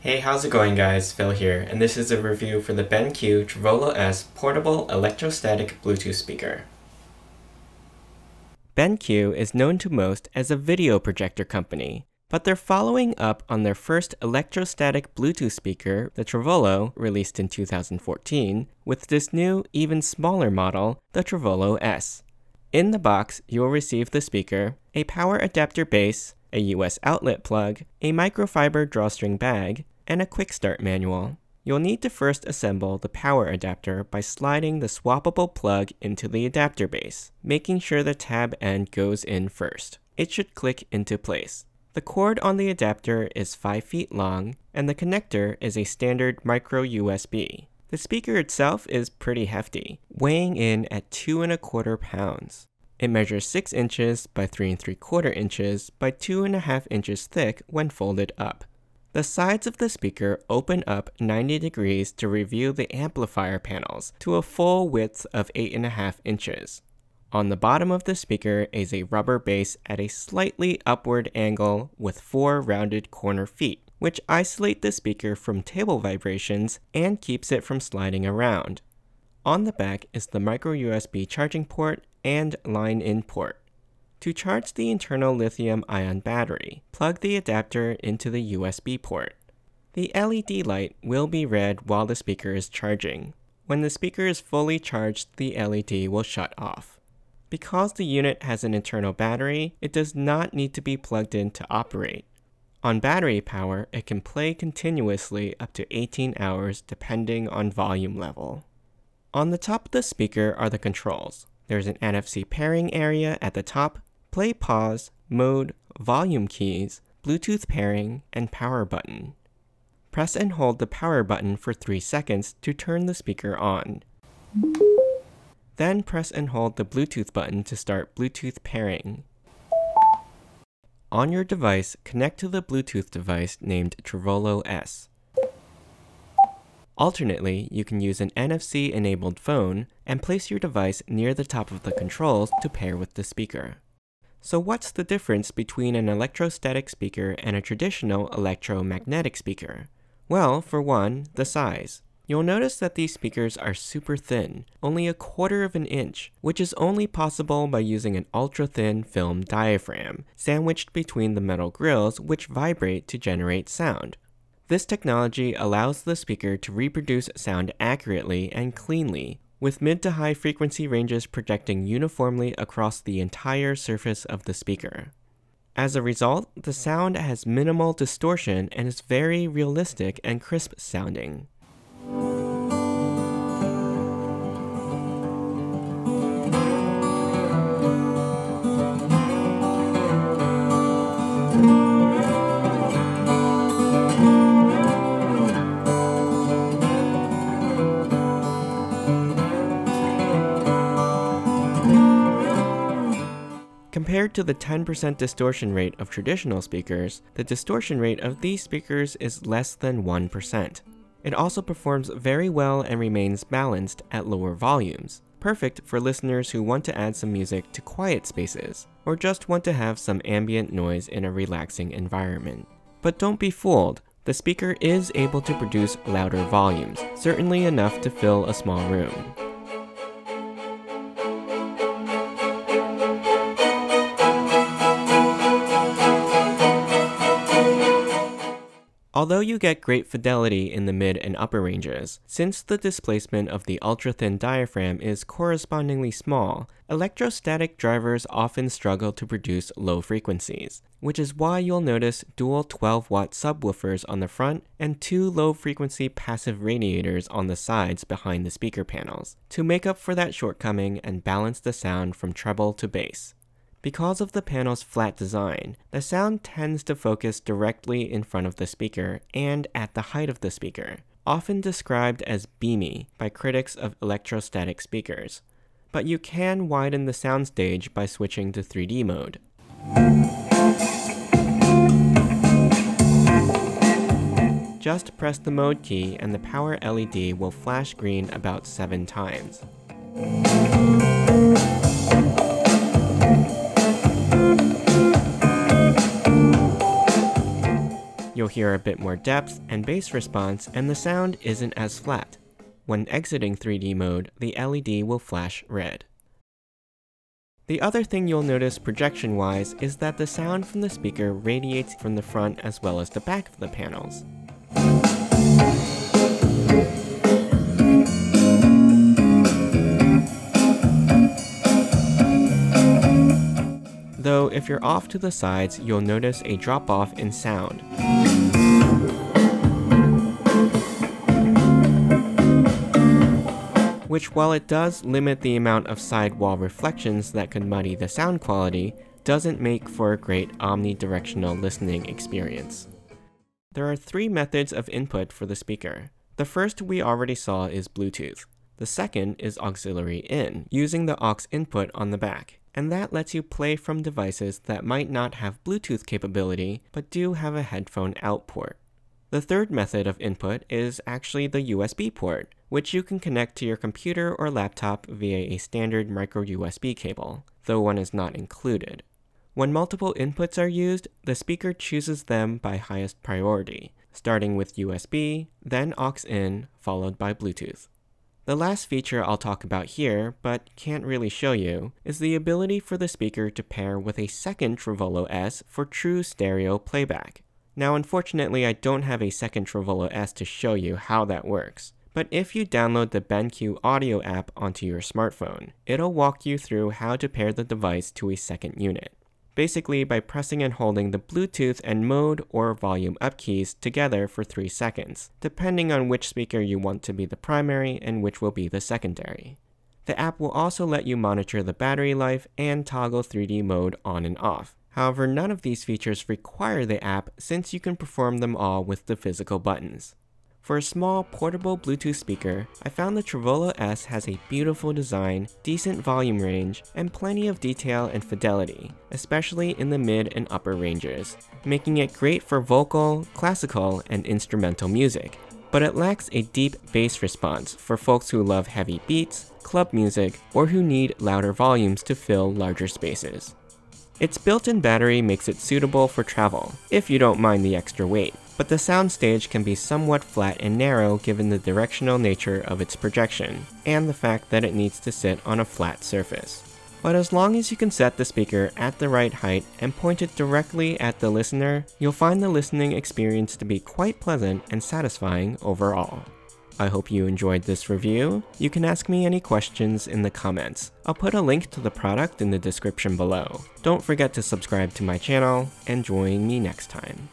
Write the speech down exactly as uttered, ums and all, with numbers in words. Hey, how's it going guys? Phil here, and this is a review for the BenQ treVolo S Portable Electrostatic Bluetooth Speaker. BenQ is known to most as a video projector company, but they're following up on their first electrostatic Bluetooth speaker, the treVolo, released in two thousand fourteen, with this new, even smaller model, the treVolo S. In the box, you'll receive the speaker, a power adapter base, a U S outlet plug, a microfiber drawstring bag, and a quick start manual. You'll need to first assemble the power adapter by sliding the swappable plug into the adapter base, making sure the tab end goes in first. It should click into place. The cord on the adapter is five feet long, and the connector is a standard micro U S B. The speaker itself is pretty hefty, weighing in at two and a quarter pounds. It measures six inches by three and three quarter inches by two and a half inches thick when folded up. The sides of the speaker open up ninety degrees to reveal the amplifier panels to a full width of eight and a half inches. On the bottom of the speaker is a rubber base at a slightly upward angle with four rounded corner feet, which isolate the speaker from table vibrations and keeps it from sliding around. On the back is the micro U S B charging port and line-in port. To charge the internal lithium-ion battery, plug the adapter into the U S B port. The L E D light will be red while the speaker is charging. When the speaker is fully charged, the L E D will shut off. Because the unit has an internal battery, it does not need to be plugged in to operate. On battery power, it can play continuously up to eighteen hours depending on volume level. On the top of the speaker are the controls. There's an N F C pairing area at the top, play, pause, mode, volume keys, Bluetooth pairing, and power button. Press and hold the power button for three seconds to turn the speaker on. Then press and hold the Bluetooth button to start Bluetooth pairing. On your device, connect to the Bluetooth device named treVolo S. Alternately, you can use an N F C-enabled phone and place your device near the top of the controls to pair with the speaker. So what's the difference between an electrostatic speaker and a traditional electromagnetic speaker? Well, for one, the size. You'll notice that these speakers are super thin, only a quarter of an inch, which is only possible by using an ultra-thin film diaphragm, sandwiched between the metal grills which vibrate to generate sound. This technology allows the speaker to reproduce sound accurately and cleanly, with mid to high frequency ranges projecting uniformly across the entire surface of the speaker. As a result, the sound has minimal distortion and is very realistic and crisp sounding. Compared to the ten percent distortion rate of traditional speakers, the distortion rate of these speakers is less than one percent. It also performs very well and remains balanced at lower volumes, perfect for listeners who want to add some music to quiet spaces, or just want to have some ambient noise in a relaxing environment. But don't be fooled, the speaker is able to produce louder volumes, certainly enough to fill a small room. Although you get great fidelity in the mid and upper ranges, since the displacement of the ultra-thin diaphragm is correspondingly small, electrostatic drivers often struggle to produce low frequencies, which is why you'll notice dual twelve watt subwoofers on the front and two low-frequency passive radiators on the sides behind the speaker panels, to make up for that shortcoming and balance the sound from treble to bass. Because of the panel's flat design, the sound tends to focus directly in front of the speaker and at the height of the speaker, often described as beamy by critics of electrostatic speakers. But you can widen the soundstage by switching to three D mode. Just press the mode key and the power L E D will flash green about seven times. You'll hear a bit more depth and bass response, and the sound isn't as flat. When exiting three D mode, the L E D will flash red. The other thing you'll notice projection-wise is that the sound from the speaker radiates from the front as well as the back of the panels. Though if you're off to the sides, you'll notice a drop-off in sound. Which, while it does limit the amount of sidewall reflections that could muddy the sound quality, doesn't make for a great omnidirectional listening experience. There are three methods of input for the speaker. The first we already saw is Bluetooth. The second is auxiliary in, using the aux input on the back, and that lets you play from devices that might not have Bluetooth capability, but do have a headphone out port. The third method of input is actually the U S B port, which you can connect to your computer or laptop via a standard micro U S B cable, though one is not included. When multiple inputs are used, the speaker chooses them by highest priority, starting with U S B, then aux in, followed by Bluetooth. The last feature I'll talk about here, but can't really show you, is the ability for the speaker to pair with a second treVolo S for true stereo playback. Now, unfortunately, I don't have a second treVolo S to show you how that works, but if you download the BenQ Audio app onto your smartphone, it'll walk you through how to pair the device to a second unit, basically by pressing and holding the Bluetooth and mode or volume up keys together for three seconds, depending on which speaker you want to be the primary and which will be the secondary. The app will also let you monitor the battery life and toggle three D mode on and off. However, none of these features require the app since you can perform them all with the physical buttons. For a small portable Bluetooth speaker, I found the treVolo S has a beautiful design, decent volume range, and plenty of detail and fidelity, especially in the mid and upper ranges, making it great for vocal, classical, and instrumental music. But it lacks a deep bass response for folks who love heavy beats, club music, or who need louder volumes to fill larger spaces. Its built-in battery makes it suitable for travel, if you don't mind the extra weight, but the soundstage can be somewhat flat and narrow given the directional nature of its projection, and the fact that it needs to sit on a flat surface. But as long as you can set the speaker at the right height and point it directly at the listener, you'll find the listening experience to be quite pleasant and satisfying overall. I hope you enjoyed this review. You can ask me any questions in the comments. I'll put a link to the product in the description below. Don't forget to subscribe to my channel and join me next time.